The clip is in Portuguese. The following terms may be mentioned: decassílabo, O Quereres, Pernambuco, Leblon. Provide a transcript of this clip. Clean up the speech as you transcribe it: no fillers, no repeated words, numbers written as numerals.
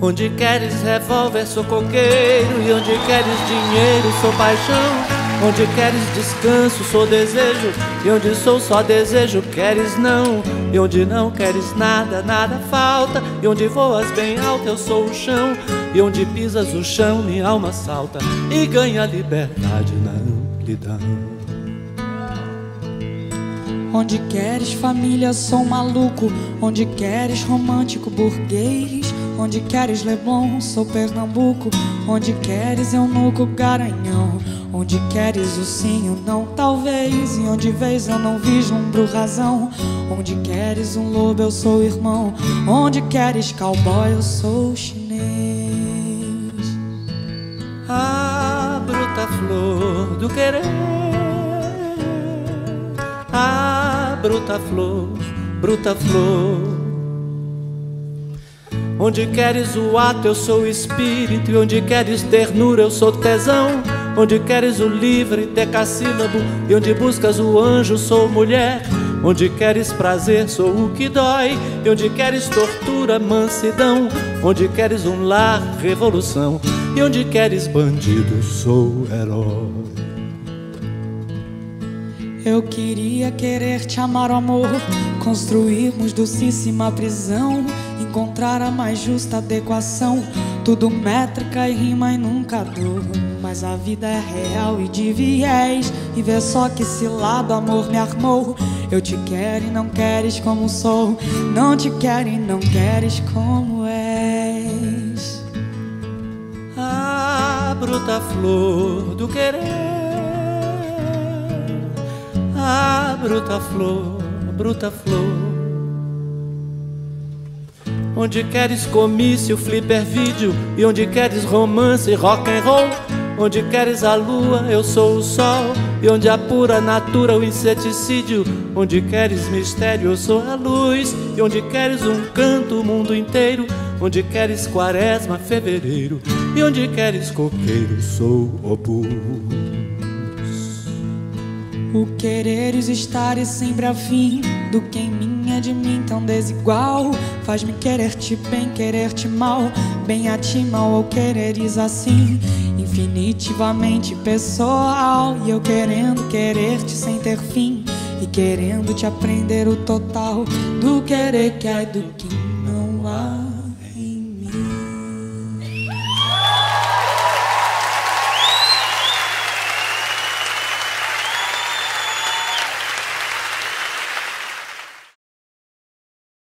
Onde queres revólver, sou coqueiro. E onde queres dinheiro, sou paixão. Onde queres descanso, sou desejo. E onde sou só desejo, queres não. E onde não queres nada, nada falta. E onde voas bem alto, eu sou o chão. E onde pisas o chão, minha alma salta e ganha liberdade na amplidão. Onde queres família, sou maluco. Onde queres romântico, burguês. Onde queres Leblon, sou Pernambuco. Onde queres eunuco, Garanhão. Onde queres o sim, o não, talvez. E onde vês eu não vislumbro razão. Onde queres um lobo, eu sou irmão. Onde queres cowboy, eu sou chinês. Ah, bruta flor do querer. Ah, bruta flor, bruta flor. Onde queres o ato, eu sou o espírito. E onde queres ternura, eu sou tesão. Onde queres o livre, decassílabo. E onde buscas o anjo, sou mulher. Onde queres prazer, sou o que dói. E onde queres tortura, mansidão. Onde queres um lar, revolução. E onde queres bandido, sou herói. Eu queria querer te amar, amor. Construirmos docíssima prisão. Encontrar a mais justa adequação. Tudo métrica e rima e nunca dor. Mas a vida é real e de viés. E vê só que cilada amor me armou. Eu te quero e não queres como sou. Não te quero e não queres como és. Ah, bruta flor do querer. Ah, bruta flor, bruta flor. Onde queres comício, flipper vídeo. E onde queres romance, rock and roll. Onde queres a lua, eu sou o sol. E onde a pura natura, o inseticídio. Onde queres mistério, eu sou a luz. E onde queres um canto, o mundo inteiro. Onde queres quaresma, fevereiro. E onde queres coqueiro, sou obus. O quereres estar e sempre afim do que em mim é de mim tão desigual. Faz-me querer-te bem, querer-te mal. Bem a ti, mal ou quereres assim. Infinitivamente pessoal. E eu querendo querer-te sem ter fim. E querendo te aprender o total do querer que há e do que não há.